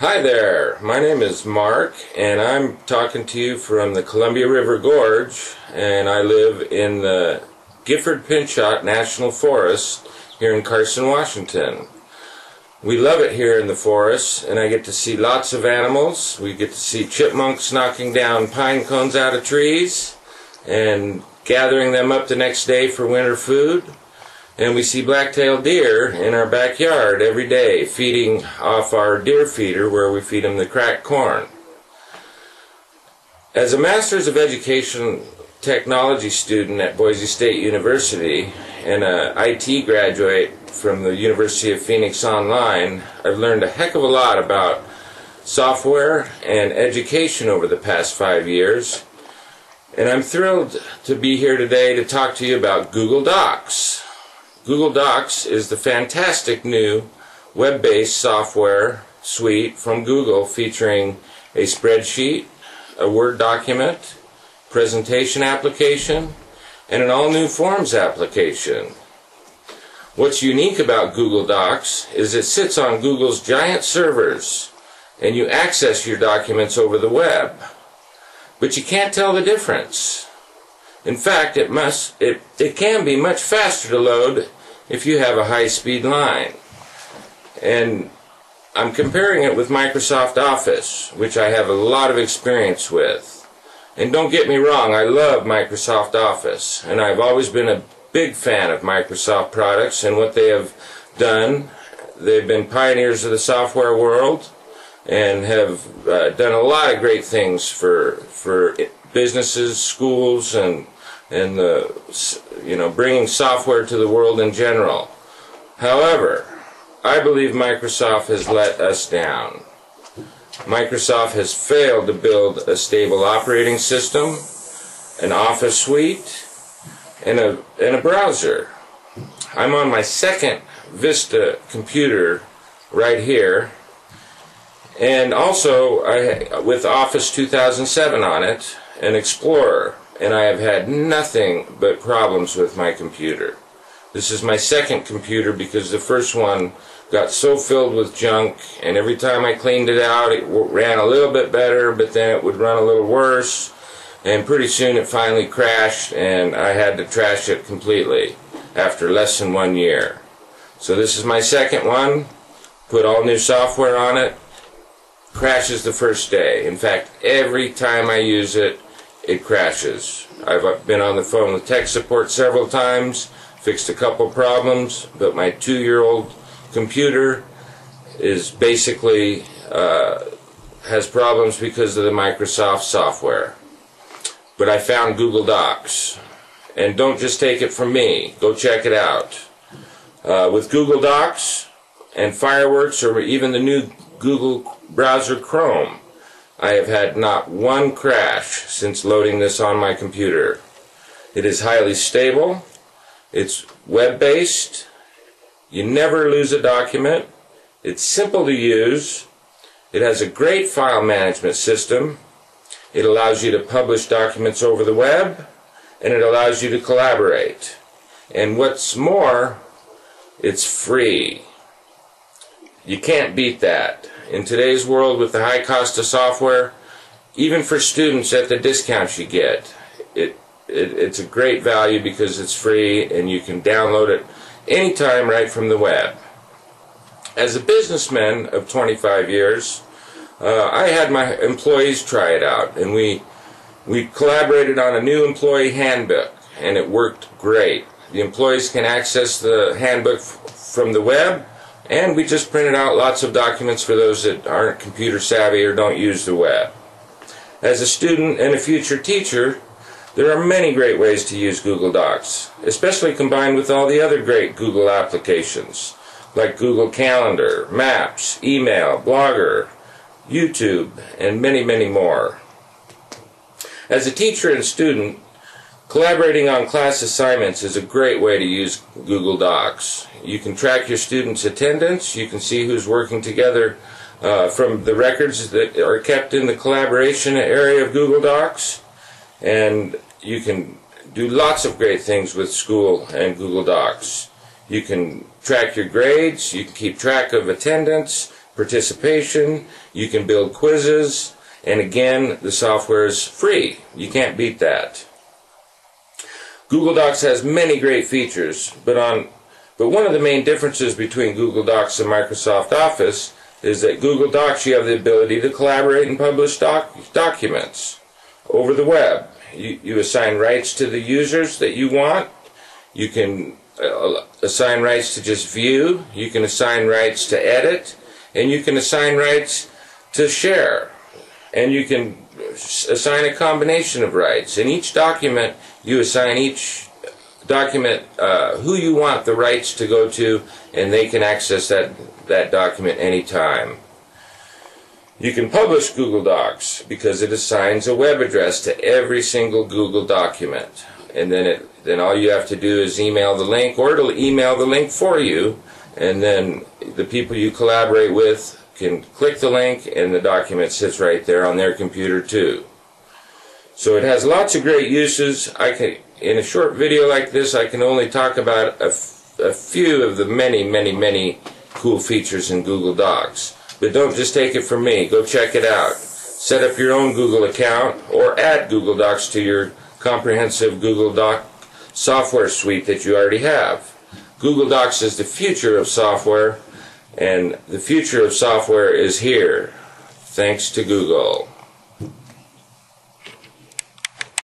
Hi there, my name is Mark and I'm talking to you from the Columbia River Gorge, and I live in the Gifford Pinchot National Forest here in Carson, Washington. We love it here in the forest, and I get to see lots of animals. We get to see chipmunks knocking down pine cones out of trees and gathering them up the next day for winter food. And we see black-tailed deer in our backyard every day, feeding off our deer feeder where we feed them the cracked corn. As a Master's of Education Technology student at Boise State University and an IT graduate from the University of Phoenix Online, I've learned a heck of a lot about software and education over the past 5 years. And I'm thrilled to be here today to talk to you about Google Docs. Google Docs is the fantastic new web-based software suite from Google, featuring a spreadsheet, a Word document, presentation application, and an all-new Forms application. What's unique about Google Docs is it sits on Google's giant servers, and you access your documents over the web. But you can't tell the difference. In fact, it can be much faster to load if you have a high-speed line. And I'm comparing it with Microsoft Office, which I have a lot of experience with. And don't get me wrong, I love Microsoft Office, and I've always been a big fan of Microsoft products and what they have done. They've been pioneers of the software world and have done a lot of great things for businesses, schools, and the, you know, bringing software to the world in general. However, I believe Microsoft has let us down. Microsoft has failed to build a stable operating system, an office suite, and a browser. I'm on my second Vista computer right here, and also with Office 2007 on it, an Explorer, and I have had nothing but problems with my computer. This is my second computer because the first one got so filled with junk, and every time I cleaned it out it ran a little bit better, but then it would run a little worse, and pretty soon it finally crashed and I had to trash it completely after less than 1 year. So this is my second one, put all new software on it, crashes the first day. In fact, every time I use it, it crashes. I've been on the phone with tech support several times, fixed a couple problems, but my two-year-old computer is basically has problems because of the Microsoft software. But I found Google Docs, and don't just take it from me, go check it out. With Google Docs and Fireworks, or even the new Google browser Chrome, I have had not one crash since loading this on my computer. It is highly stable, it's web-based, you never lose a document, it's simple to use, it has a great file management system, it allows you to publish documents over the web, and it allows you to collaborate. And what's more, it's free. You can't beat that. In today's world with the high cost of software, even for students at the discounts you get, it's a great value because it's free and you can download it anytime right from the web. As a businessman of 25 years, I had my employees try it out, and we collaborated on a new employee handbook, and it worked great. The employees can access the handbook from the web, and we just printed out lots of documents for those that aren't computer savvy or don't use the web. As a student and a future teacher, there are many great ways to use Google Docs, especially combined with all the other great Google applications like Google Calendar, Maps, email, Blogger, YouTube, and many, many more. As a teacher and student, collaborating on class assignments is a great way to use Google Docs. You can track your students' attendance, you can see who's working together from the records that are kept in the collaboration area of Google Docs. And you can do lots of great things with school and Google Docs. You can track your grades, you can keep track of attendance, participation, you can build quizzes, and again, the software is free. You can't beat that. Google Docs has many great features, but one of the main differences between Google Docs and Microsoft Office is that Google Docs, you have the ability to collaborate and publish documents over the web. You assign rights to the users that you want. You can assign rights to just view. You can assign rights to edit. And you can assign rights to share. And you can assign a combination of rights. In each document, you assign each document who you want the rights to go to, and they can access that document anytime. You can publish Google Docs because it assigns a web address to every single Google document, and then all you have to do is email the link, or it'll email the link for you, and then the people you collaborate with can click the link and the document sits right there on their computer too. So it has lots of great uses. In a short video like this, I can only talk about a few of the many, many, many cool features in Google Docs. But don't just take it from me. Go check it out. Set up your own Google account or add Google Docs to your comprehensive Google Doc software suite that you already have. Google Docs is the future of software, and the future of software is here, thanks to Google.